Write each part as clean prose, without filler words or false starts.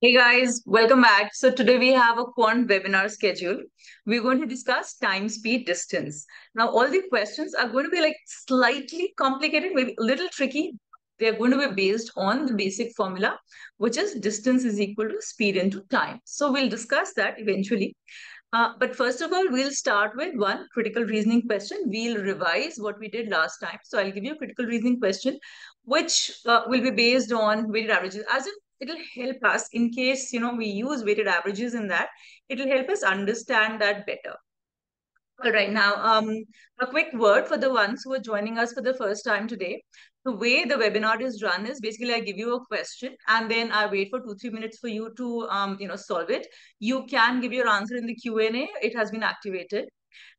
Hey guys, welcome back. So today we have a quant webinar schedule. We're going to discuss time, speed, distance. Now all the questions are going to be like slightly complicated, maybe a little tricky. They're going to be based on the basic formula, which is distance is equal to speed into time. So we'll discuss that eventually. But first of all, we'll start with one critical reasoning question. We'll revise what we did last time. So I'll give you a critical reasoning question, which will be based on weighted averages. As in, it'll help us in case, you know, we use weighted averages in that. It'll help us understand that better. All right, now a quick word for the ones who are joining us for the first time today. The way the webinar is run is basically I give you a question and then I wait for 2-3 minutes for you to solve it. You can give your answer in the Q&A. It has been activated.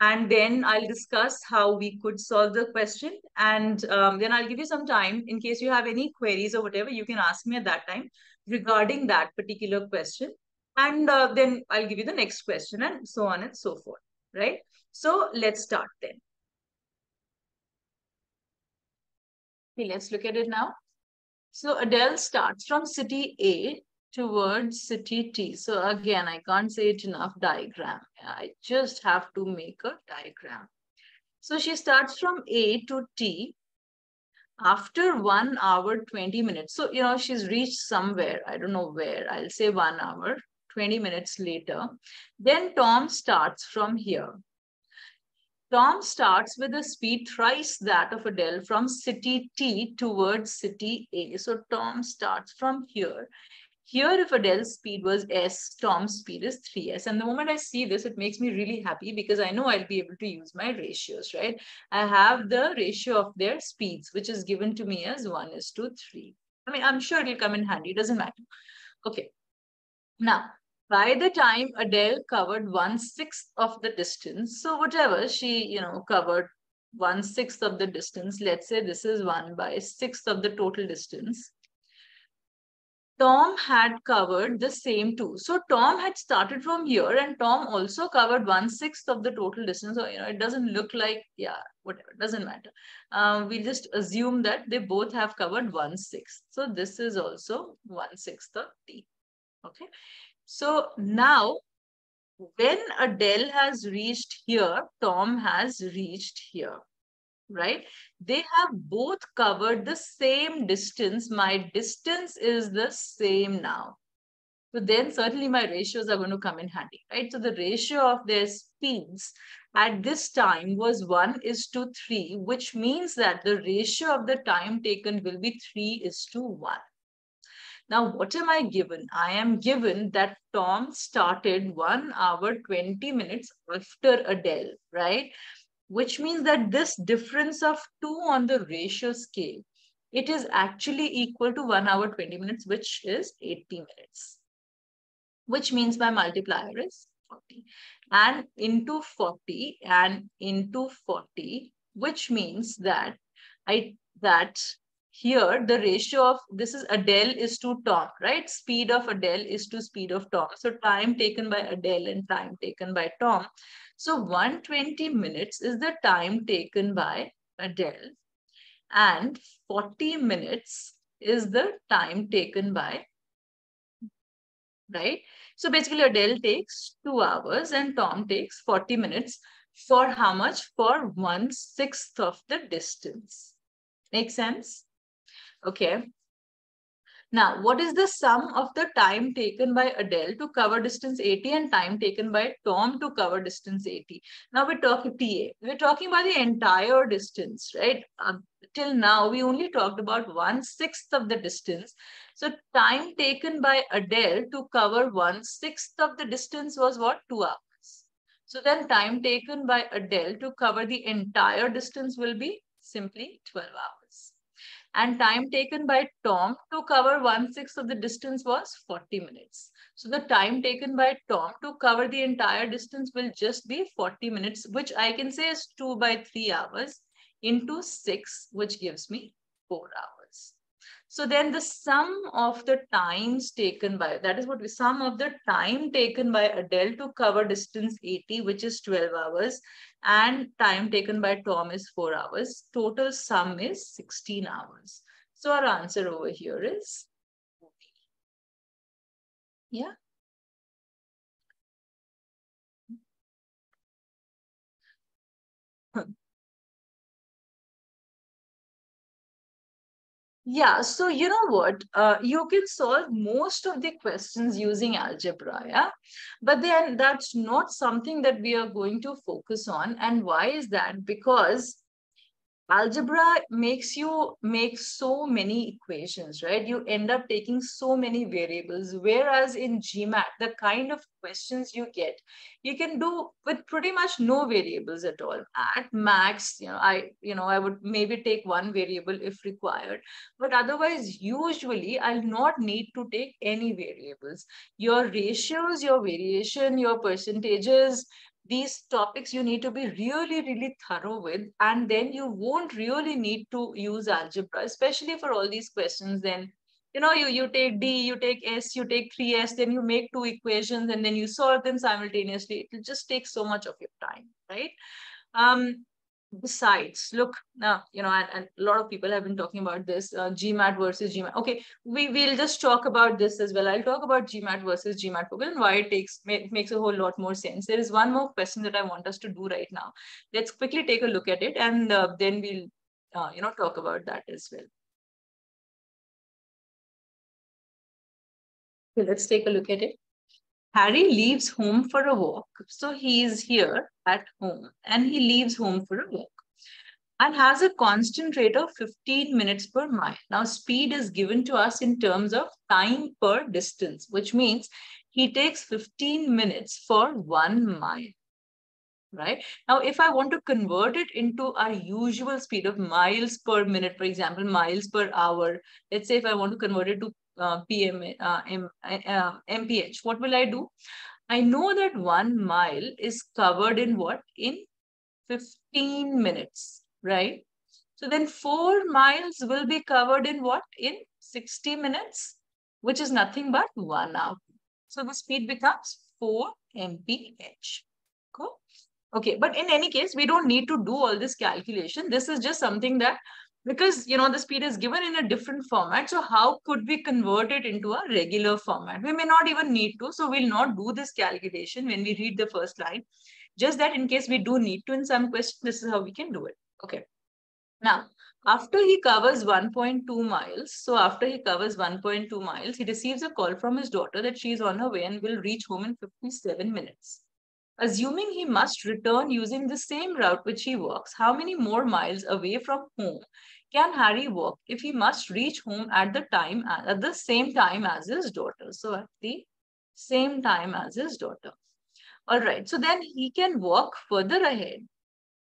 And then I'll discuss how we could solve the question. And then I'll give you some time in case you have any queries or whatever, you can ask me at that time regarding that particular question. And then I'll give you the next question and so on and so forth, right? So let's start then. Okay, let's look at it now. So Adele starts from city A towards city T. So again, I can't say it enough diagram. I just have to make a diagram. So she starts from A to T after 1 hour, 20 minutes. So, you know, she's reached somewhere. I don't know where. I'll say 1 hour, 20 minutes later. Then Tom starts from here. Tom starts with a speed thrice that of Adele from city T towards city A. So Tom starts from here. Here, if Adele's speed was S, Tom's speed is 3S. And the moment I see this, it makes me really happy because I know I'll be able to use my ratios, right? I have the ratio of their speeds, which is given to me as 1:3. I mean, I'm sure it'll come in handy. It doesn't matter. Okay. Now, by the time Adele covered 1/6 of the distance, so whatever she, you know, covered 1/6 of the distance, let's say this is 1/6 of the total distance. Tom had covered the same two. So Tom had started from here and Tom also covered 1/6 of the total distance. So, you know, it doesn't look like, yeah, whatever, it doesn't matter. We'll just assume that they both have covered 1/6. So this is also 1/6 of T. Okay. So now when Adele has reached here, Tom has reached here. Right? They have both covered the same distance. My distance is the same now. So then certainly my ratios are going to come in handy, right? So the ratio of their speeds at this time was 1:3, which means that the ratio of the time taken will be 3:1. Now, what am I given? I am given that Tom started 1 hour, 20 minutes after Adele, right? Which means that this difference of 2 on the ratio scale, it is actually equal to 1 hour, 20 minutes, which is 80 minutes, which means my multiplier is 40 and into 40 and into 40, which means that here the ratio of this is Adele is to Tom, right? Speed of Adele is to speed of Tom. So time taken by Adele and time taken by Tom. So 120 minutes is the time taken by Adele and 40 minutes is the time taken by, right? So basically Adele takes 2 hours and Tom takes 40 minutes for how much? For 1/6 of the distance. Make sense? Okay. Now, what is the sum of the time taken by Adele to cover distance 80 and time taken by Tom to cover distance 80? Now we're talking TA. We're talking about the entire distance, right? Till now, we only talked about 1/6 of the distance. So time taken by Adele to cover 1/6 of the distance was what? 2 hours. So then time taken by Adele to cover the entire distance will be simply 12 hours. And time taken by Tom to cover 1/6 of the distance was 40 minutes. So the time taken by Tom to cover the entire distance will just be 40 minutes, which I can say is 2/3 hours into 6, which gives me 4 hours. So then the sum of the times taken by, that is what we sum of the time taken by Adele to cover distance 80, which is 12 hours, and time taken by Tom is 4 hours. Total sum is 16 hours. So our answer over here is Yeah. Huh. Yeah, so you know what, you can solve most of the questions using algebra, yeah? But then that's not something that we are going to focus on. And why is that? Because algebra makes you make so many equations, right? You end up taking so many variables, whereas in GMAT, the kind of questions you get, you can do with pretty much no variables at all. At max, I would maybe take one variable if required, but otherwise, usually I'll not need to take any variables. Your ratios, your variation, your percentages, these topics you need to be really, really thorough with, and then you won't really need to use algebra, especially for all these questions. Then, you know, you take D, you take S, you take 3S, then you make two equations and then you solve them simultaneously. It'll just take so much of your time, right? Besides, look, now, and a lot of people have been talking about this, GMAT versus GMAT. Okay, we'll just talk about this as well. I'll talk about GMAT versus GMAT and why it makes a whole lot more sense. There is one more question that I want us to do right now. Let's quickly take a look at it, and then we'll, talk about that as well. Okay, let's take a look at it. Harry leaves home for a walk. So he is here at home and he leaves home for a walk and has a constant rate of 15 minutes per mile. Now speed is given to us in terms of time per distance, which means he takes 15 minutes for 1 mile, right? Now, if I want to convert it into our usual speed of miles per minute, for example, miles per hour, let's say if I want to convert it to MPH. What will I do? I know that 1 mile is covered in what? In 15 minutes, right? So then 4 miles will be covered in what? In 60 minutes, which is nothing but 1 hour. So the speed becomes 4 MPH. Cool. Okay, but in any case, we don't need to do all this calculation. This is just something that, because, the speed is given in a different format. So how could we convert it into a regular format? We may not even need to. So we'll not do this calculation when we read the first line. Just that in case we do need to in some question, this is how we can do it. Okay. Now, after he covers 1.2 miles, he receives a call from his daughter that she is on her way and will reach home in 57 minutes. Assuming he must return using the same route which he walks, how many more miles away from home can Harry walk if he must reach home at the same time as his daughter? So at the same time as his daughter. All right, so then he can walk further ahead,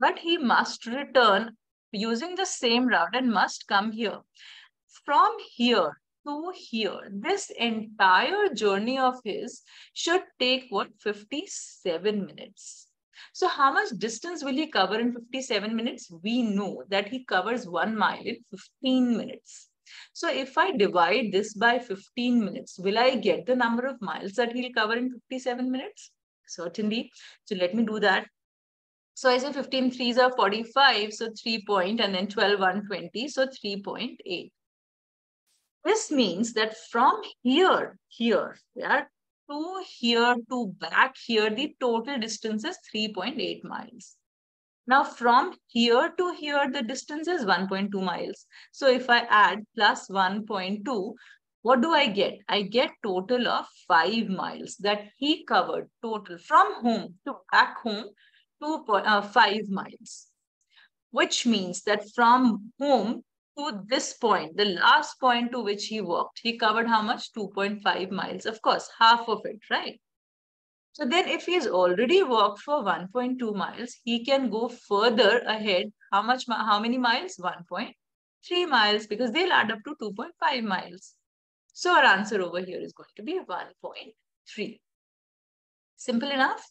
but he must return using the same route and must come here. From here to here, this entire journey of his should take what? 57 minutes. So how much distance will he cover in 57 minutes? We know that he covers 1 mile in 15 minutes. So if I divide this by 15 minutes, will I get the number of miles that he'll cover in 57 minutes? Certainly. So let me do that. So I say 15 threes are 45. So 3 point, and then 12, 120. So 3.8. This means that from to here to back here, the total distance is 3.8 miles. Now from here to here, the distance is 1.2 miles. So if I add plus 1.2, what do I get? I get total of 5 miles that he covered total from home to back home, 5 miles, which means that from home to this point, the last point to which he walked, he covered how much? 2.5 miles, of course, half of it, right? So then if he's already walked for 1.2 miles, he can go further ahead. How many miles? 1.3 miles, because they'll add up to 2.5 miles. So our answer over here is going to be 1.3. Simple enough?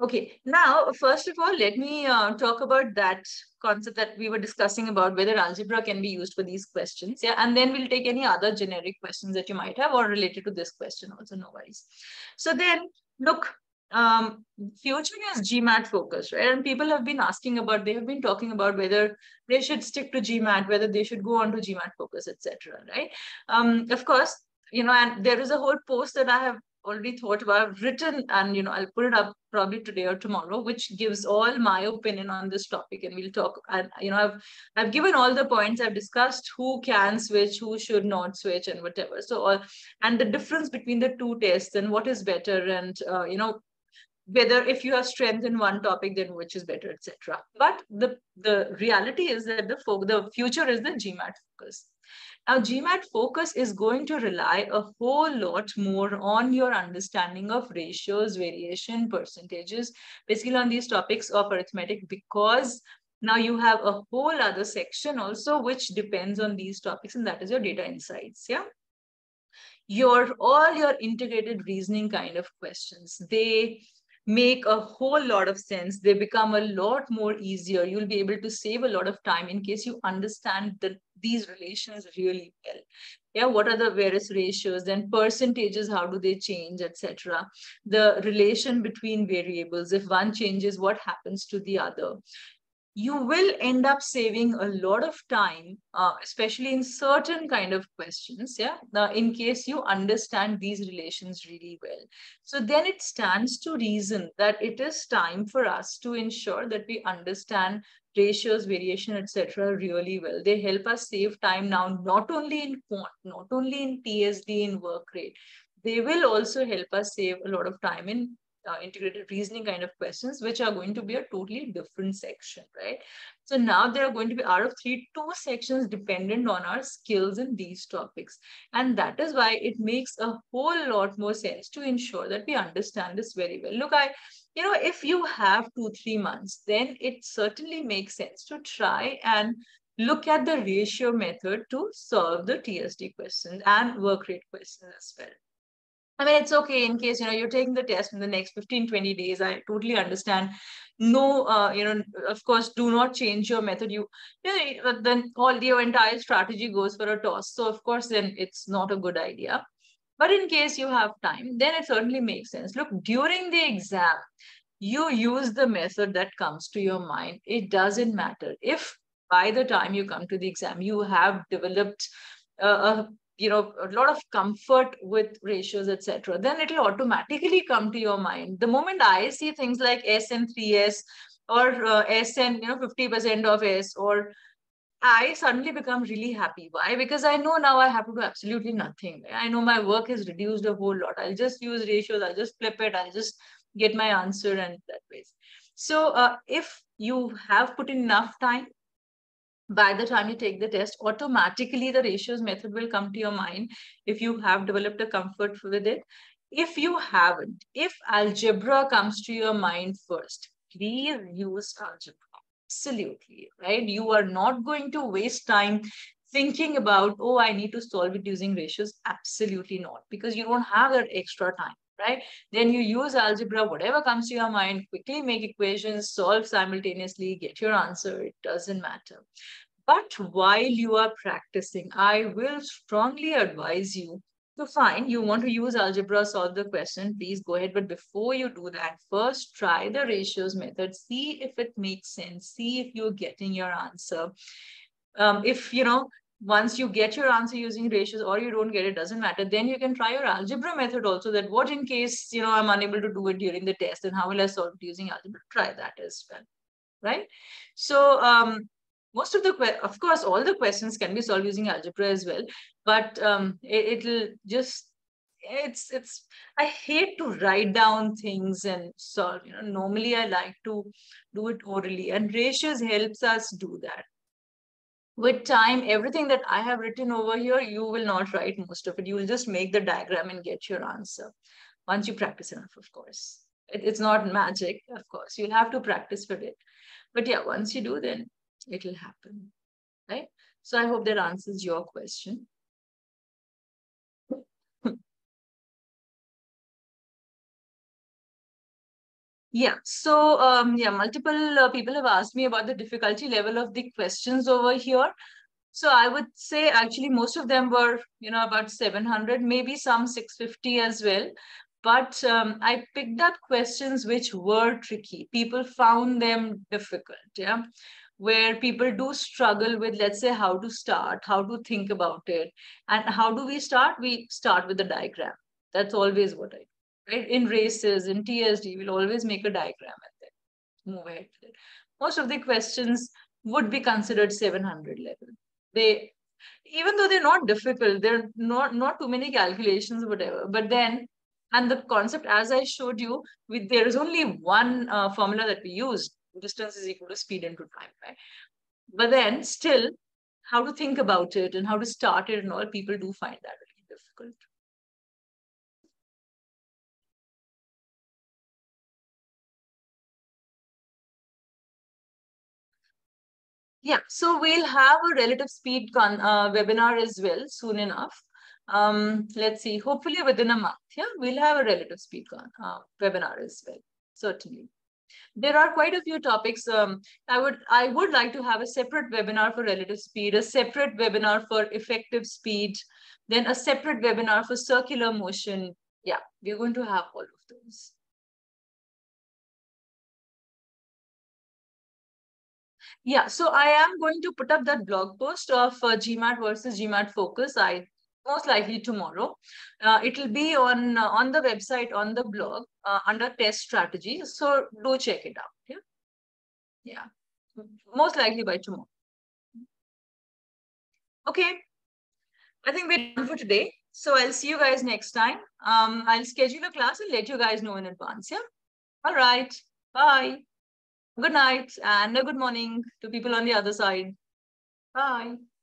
Okay, now, first of all, let me talk about that concept that we were discussing about whether algebra can be used for these questions. Yeah, and then we'll take any other generic questions that you might have or related to this question also, no worries. So then, look, future is GMAT focused, right? And people have been asking about, they have been talking about whether they should stick to GMAT, whether they should go on to GMAT focus, etc., right? Of course, and there is a whole post that I have already thought about, written, and I'll put it up probably today or tomorrow, which gives all my opinion on this topic. And we'll talk, and I've given all the points. I've discussed who can switch, who should not switch, and whatever. So and the difference between the two tests and what is better, and whether if you have strength in one topic, then which is better, etc. But the reality is that the future is the GMAT focus. Now, GMAT focus is going to rely a whole lot more on your understanding of ratios, variation, percentages, basically on these topics of arithmetic, because now you have a whole other section also which depends on these topics, and that is your data insights. Yeah. All your integrated reasoning kind of questions, they make a whole lot of sense. They become a lot more easier. You'll be able to save a lot of time in case you understand these relations really well. Yeah, what are the various ratios, then percentages, how do they change, etc. The relation between variables, if one changes, what happens to the other? You will end up saving a lot of time, especially in certain kind of questions, yeah, in case you understand these relations really well. So then it stands to reason that it is time for us to ensure that we understand ratios, variation, etc. really well. They help us save time now, not only in quant, not only in TSD, in work rate. They will also help us save a lot of time in integrated reasoning kind of questions, which are going to be a totally different section, right? So now there are going to be out of two sections dependent on our skills in these topics. And that is why it makes a whole lot more sense to ensure that we understand this very well. Look, if you have 2-3 months, then it certainly makes sense to try and look at the ratio method to solve the TSD questions and work rate questions as well. I mean, it's okay in case, you're taking the test in the next 15, 20 days. I totally understand. No, of course, do not change your method. Then your entire strategy goes for a toss. So of course, then it's not a good idea. But in case you have time, then it certainly makes sense. Look, during the exam, you use the method that comes to your mind. It doesn't matter if by the time you come to the exam, you have developed a lot of comfort with ratios, etc., then it'll automatically come to your mind. The moment I see things like S and 3S or S and 50% of S, or I suddenly become really happy. Why? Because I know now I have to do absolutely nothing. I know my work has reduced a whole lot. I'll just use ratios. I'll just flip it. I'll just get my answer and that way. So if you have put in enough time, by the time you take the test, automatically the ratios method will come to your mind if you have developed a comfort with it. If you haven't, if algebra comes to your mind first, please use algebra. Absolutely, right? You are not going to waste time thinking about, oh, I need to solve it using ratios. Absolutely not, because you don't have that extra time, right? Then you use algebra, whatever comes to your mind, quickly make equations, solve simultaneously, get your answer, it doesn't matter. But while you are practicing, I will strongly advise you to find, you want to use algebra, solve the question, please go ahead. But before you do that, first try the ratios method, see if it makes sense, see if you're getting your answer. Once you get your answer using ratios or you don't get it, doesn't matter. Then you can try your algebra method also, that what in case, I'm unable to do it during the test, and how will I solve it using algebra? Try that as well, right? So most of the, of course, all the questions can be solved using algebra as well, but I hate to write down things and solve, normally I like to do it orally, and ratios helps us do that. With time, everything that I have written over here, you will not write most of it. You will just make the diagram and get your answer. Once you practice enough, of course. It's not magic, of course. You'll have to practice for it. But yeah, once you do, then it'll happen, right? So I hope that answers your question. Yeah, so multiple people have asked me about the difficulty level of the questions over here. So I would say actually most of them were, about 700, maybe some 650 as well. But I picked up questions which were tricky. People found them difficult, yeah, where people do struggle with, let's say, how to start, how to think about it. And how do we start? We start with the diagram. That's always what I do, right? In races, in TSD, we'll always make a diagram and then move ahead with it. Most of the questions would be considered 700 level. They, even though they're not difficult, there are not too many calculations, whatever. But then, and the concept, as I showed you, there is only one formula that we used. Distance is equal to speed into time, right? But then still, how to think about it and how to start it and all, people do find that really difficult. Yeah, so we'll have a relative speed webinar as well soon enough. Let's see, hopefully within a month, yeah, we'll have a relative speed webinar as well, certainly. There are quite a few topics. I would like to have a separate webinar for relative speed, a separate webinar for effective speed, then a separate webinar for circular motion. Yeah, we're going to have all of those. Yeah, so I am going to put up that blog post of GMAT versus GMAT focus. Most likely tomorrow. It'll be on the website, on the blog, under test strategy. So do check it out. Yeah, yeah. Most likely by tomorrow. Okay, I think we're done for today. So I'll see you guys next time. I'll schedule a class and let you guys know in advance. Yeah. All right. Bye. Good night and a good morning to people on the other side. Bye.